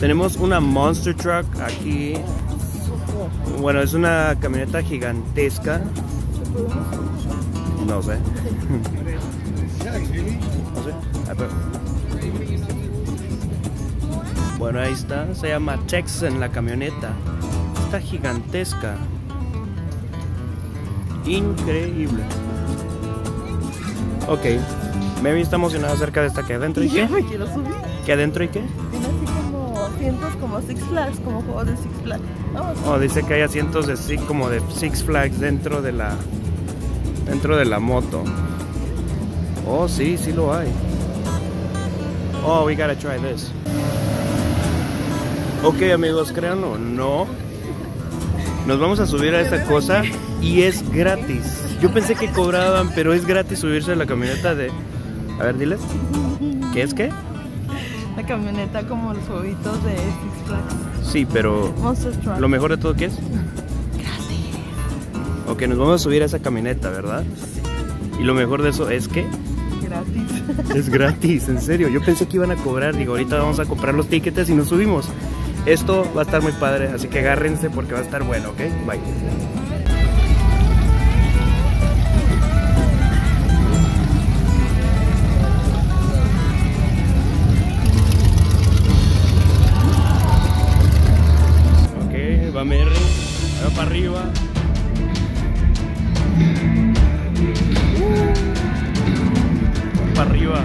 Tenemos una Monster Truck aquí. Bueno, es una camioneta gigantesca. No sé. Bueno, ahí está. Se llama Texan la camioneta. Está gigantesca. Increíble. Ok. Mary está emocionada acerca de esta. ¿Qué adentro y qué? Yo me quiero subir. ¿Qué adentro y qué? Tiene así como asientos como Six Flags, como juegos de Six Flags. Vamos. Oh, dice que hay asientos de, como de Six Flags dentro de la moto. Oh, sí, sí lo hay. Oh, we gotta try this. Ok, amigos, crean o no, nos vamos a subir a esta cosa y es gratis. Yo pensé que cobraban, pero es gratis subirse a la camioneta de... A ver, diles. ¿Qué es qué? La camioneta como los jueguitos de Six Flags. Sí, pero... Monster Truck. Lo mejor de todo, ¿qué es? Gratis. Ok, nos vamos a subir a esa camioneta, ¿verdad? Y lo mejor de eso es que... Gratis. Es gratis, en serio. Yo pensé que iban a cobrar. Digo, ahorita vamos a comprar los tickets y nos subimos. Esto va a estar muy padre, así que agárrense porque va a estar bueno, ¿ok? Bye. Ok, va Merry, va para arriba. Para arriba.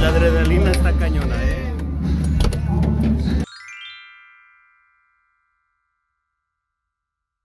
La adrenalina está cañona,